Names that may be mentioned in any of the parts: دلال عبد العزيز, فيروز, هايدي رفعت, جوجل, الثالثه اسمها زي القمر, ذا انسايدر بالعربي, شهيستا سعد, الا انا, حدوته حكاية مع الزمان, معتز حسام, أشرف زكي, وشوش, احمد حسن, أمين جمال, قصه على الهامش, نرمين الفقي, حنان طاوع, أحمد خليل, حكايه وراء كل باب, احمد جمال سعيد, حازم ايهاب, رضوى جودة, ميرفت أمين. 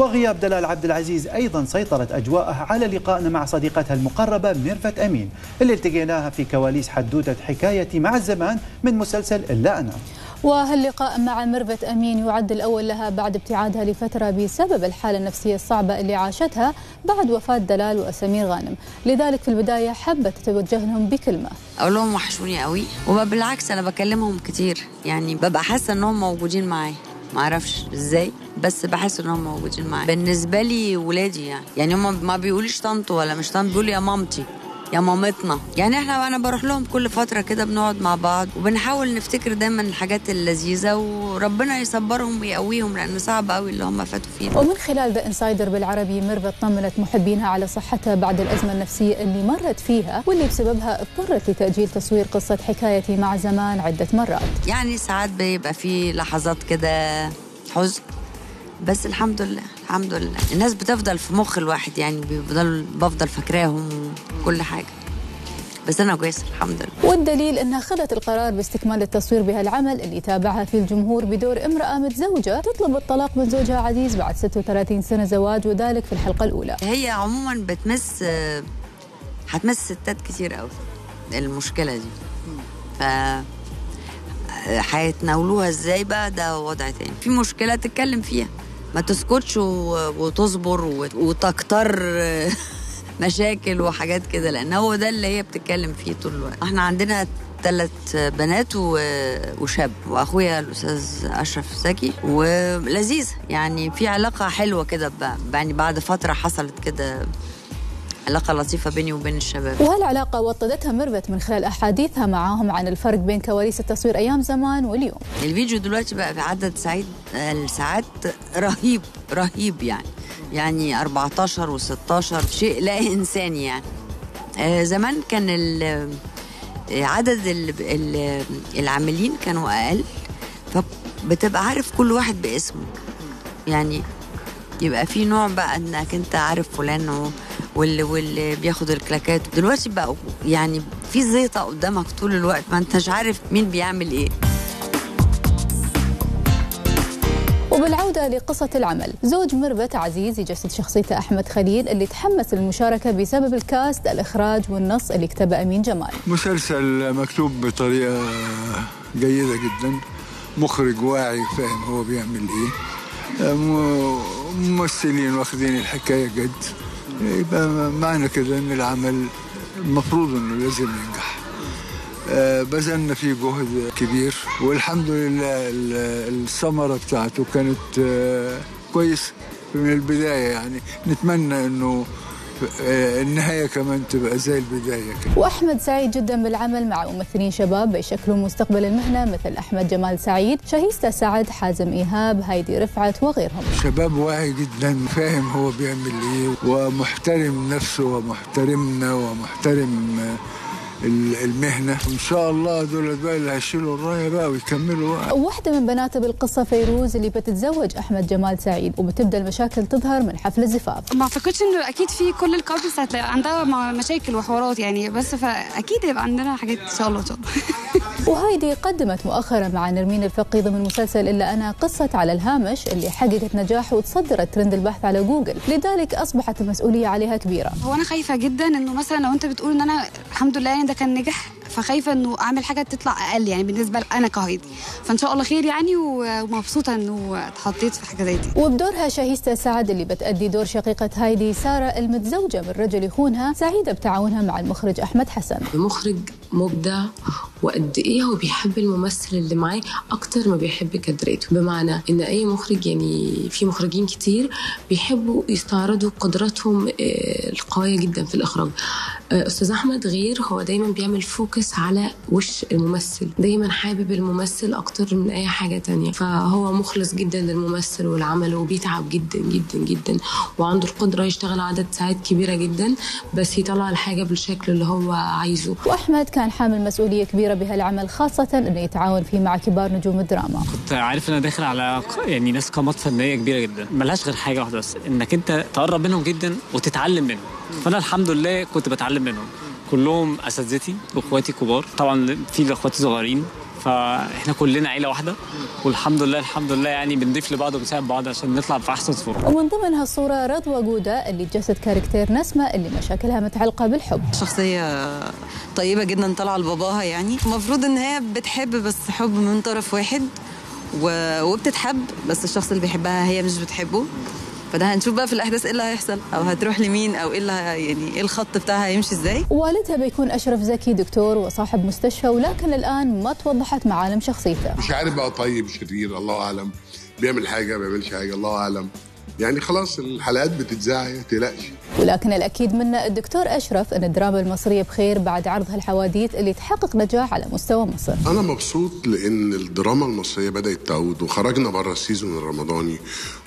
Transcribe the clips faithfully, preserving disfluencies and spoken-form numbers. وغياب دلال عبد العزيز أيضا سيطرت أجواءها على لقائنا مع صديقتها المقربة ميرفت أمين اللي التقيناها في كواليس حدوته حكاية مع الزمان من مسلسل الا انا. وهاللقاء مع ميرفت أمين يعد الأول لها بعد ابتعادها لفترة بسبب الحالة النفسية الصعبة اللي عاشتها بعد وفاة دلال وأسمير غانم، لذلك في البداية حبت تتوجه لهم بكلمة. أقول لهم وحشوني قوي، وبالعكس أنا بكلمهم كتير، يعني ببقى حاسة أنهم موجودين معايا، معرفش ازاي بس بحس انهم موجودين معايا. بالنسبه لي ولادي يعني يعني هم ما بيقوليش طنط ولا مش طنط، بيقولوا يا مامتي يا مامتنا. يعني احنا انا بروح لهم كل فتره كده، بنقعد مع بعض وبنحاول نفتكر دايما الحاجات اللذيذه، وربنا يصبرهم ويقويهم لان صعب قوي اللي هم فاتوا فيه. ومن خلال ذا انسايدر بالعربي ميرفت طمنت محبينها على صحتها بعد الازمه النفسيه اللي مرت فيها واللي بسببها اضطرت لتاجيل تصوير قصه حكايتي مع زمان عده مرات. يعني ساعات بيبقى في لحظات كده حزن، بس الحمد لله الحمد لله الناس بتفضل في مخ الواحد، يعني بفضل بفضل فاكراهم كل حاجه، بس انا كويسه الحمد لله. والدليل انها خدت القرار باستكمال التصوير بهالعمل اللي تابعها في الجمهور بدور امراه متزوجه تطلب الطلاق من زوجها عزيز بعد ستة وثلاثين سنه زواج، وذلك في الحلقه الاولى. هي عموما بتمس هتمس ستات كتير قوي المشكله دي، ف هيتناولوها ازاي بقى ده وضع تاني. في مشكله تتكلم فيها، ما تسكتش وتصبر وتكتر مشاكل وحاجات كده، لان هو ده اللي هي بتتكلم فيه طول الوقت. احنا عندنا ثلاث بنات وشاب، واخويا الاستاذ اشرف زكي، ولذيذ يعني في علاقه حلوه كده، يعني بعد فتره حصلت كده علاقة لطيفة بيني وبين الشباب. وهالعلاقة وطدتها ميرفت من خلال أحاديثها معاهم عن الفرق بين كواليس التصوير أيام زمان واليوم. الفيديو دلوقتي بقى في عدد ساعات الساعات رهيب رهيب، يعني يعني أربعتاشر وستاشر شيء لا إنساني. يعني زمان كان عدد العاملين كانوا أقل، فبتبقى عارف كل واحد باسمه، يعني يبقى في نوع بقى إنك أنت عارف فلان واللي واللي بياخد الكلاكات. دلوقتي بقى يعني في زيطه قدامك طول الوقت، ما انتش عارف مين بيعمل ايه. وبالعودة لقصة العمل، زوج ميرفت عزيز يجسد شخصيته أحمد خليل اللي تحمس للمشاركة بسبب الكاست، الإخراج والنص اللي كتبه أمين جمال. مسلسل مكتوب بطريقة جيدة جدا، مخرج واعي فاهم هو بيعمل ايه، ممثلين واخدين الحكاية جد، يبقى معنى كده ان العمل المفروض انه لازم ينجح. أه بذلنا فيه جهد كبير والحمد لله الثمره بتاعته كانت أه كويسه من البدايه، يعني نتمنى انه أه النهايه كمان تبقى زي البدايه كده. واحمد سعيد جدا بالعمل مع ممثلين شباب بيشكلون مستقبل المهنه مثل احمد جمال سعيد، شهيستا سعد، حازم ايهاب، هايدي رفعت وغيرهم. شباب واعي جدا فاهم هو بيعمل ايه، ومحترم نفسه ومحترمنا ومحترم المهنه. ان شاء الله دول بقى اللي هيشيلوا الرايه بقى ويكملوا بقى. واحده من بناته بالقصه فيروز اللي بتتزوج احمد جمال سعيد، وبتبدا المشاكل تظهر من حفل الزفاف. ما اعتقدش انه اكيد في كل الكابلز هتلاقي عندها مشاكل وحوارات يعني، بس فاكيد هيبقى عندنا حاجات ان شاء الله ان شاء الله. وهايدي قدمت مؤخرا مع نرمين الفقي ضمن مسلسل الا انا قصه على الهامش اللي حققت نجاح وتصدرت ترند البحث على جوجل، لذلك اصبحت المسؤوليه عليها كبيره. هو انا خايفه جدا انه مثلا لو انت بتقول ان انا الحمد لله يعني كان نجح، فخايفه انه اعمل حاجه تطلع اقل يعني بالنسبه انا كهايدي، فان شاء الله خير يعني، ومبسوطه انه اتحطيت في حاجه زي دي. وبدورها شهيستا سعد اللي بتأدي دور شقيقه هايدي ساره المتزوجه من رجل يخونها، سعيده بتعاونها مع المخرج احمد حسن. المخرج مبدع وقد ايه هو بيحب الممثل اللي معاه اكتر ما بيحب كادراته، بمعنى ان اي مخرج يعني في مخرجين كتير بيحبوا يستعرضوا قدراتهم القويه جدا في الاخراج. استاذ احمد غير، هو دايما بيعمل فوكس على وش الممثل، دايما حابب الممثل اكتر من اي حاجه تانية، فهو مخلص جدا للممثل والعمل، وبيتعب جدا جدا جدا، وعنده القدره يشتغل عدد ساعات كبيره جدا بس يطلع الحاجه بالشكل اللي هو عايزه. واحمد كان حامل مسؤوليه كبيره بهالعمل، خاصه انه يتعاون فيه مع كبار نجوم الدراما. كنت عارف ان انا داخل على يعني ناس قامات فنيه كبيره جدا، ملهاش غير حاجه واحده بس، انك انت تقرب منهم جدا وتتعلم منهم، فانا الحمد لله كنت بتعلم منهم. كلهم اساتذتي واخواتي كبار، طبعا في اخواتي صغيرين، فاحنا كلنا عيله واحده والحمد لله الحمد لله يعني بنضيف لبعض وبنساعد بعض عشان نطلع في احسن صوره. ومن ضمن هالصوره رضوى جودة اللي جسد كاركتير نسمه اللي مشاكلها متعلقه بالحب. شخصيه طيبه جدا طالعه لباباها، يعني المفروض ان هي بتحب بس حب من طرف واحد وبتتحب بس الشخص اللي بيحبها هي مش بتحبه، فده هنشوف بقى في الاحداث ايه اللي هيحصل او هتروح لمين او ايه اللي يعني ايه الخط بتاعها هيمشي ازاي. والدها بيكون اشرف زكي دكتور وصاحب مستشفى، ولكن الان ما توضحت معالم شخصيته، مش عارف بقى طيب شرير الله اعلم، بيعمل حاجه ما بيعملش حاجه الله اعلم، يعني خلاص الحلقات بتتذاع ما تقلقش. ولكن الاكيد منه الدكتور اشرف ان الدراما المصريه بخير بعد عرض هالحواديت اللي تحقق نجاح على مستوى مصر. انا مبسوط لان الدراما المصريه بدات تعود وخرجنا بره السيزون الرمضاني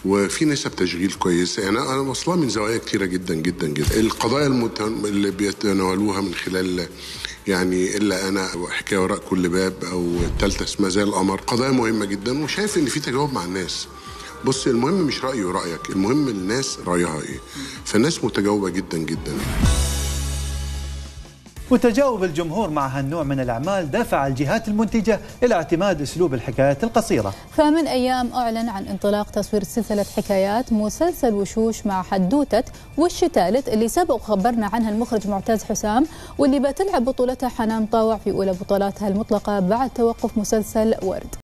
وفي نسب تشغيل كويسه، يعني انا واصله من زوايا كثيره جدا جدا جدا. القضايا المت... اللي بيتناولوها من خلال يعني الا انا او حكايه وراء كل باب او الثالثه اسمها زي القمر قضايا مهمه جدا، وشايف ان في تجاوب مع الناس. بص المهم مش رأيي ورأيك، المهم الناس رأيها ايه، فالناس متجاوبة جدا جدا. وتجاوب الجمهور مع هالنوع من الأعمال دفع الجهات المنتجة إلى اعتماد أسلوب الحكايات القصيرة. فمن أيام أعلن عن انطلاق تصوير سلسلة حكايات مسلسل وشوش مع حدوتة وش الثالث اللي سبق خبرنا عنها المخرج معتز حسام، واللي بتلعب بطولتها حنان طاوع في أولى بطولاتها المطلقة بعد توقف مسلسل ورد.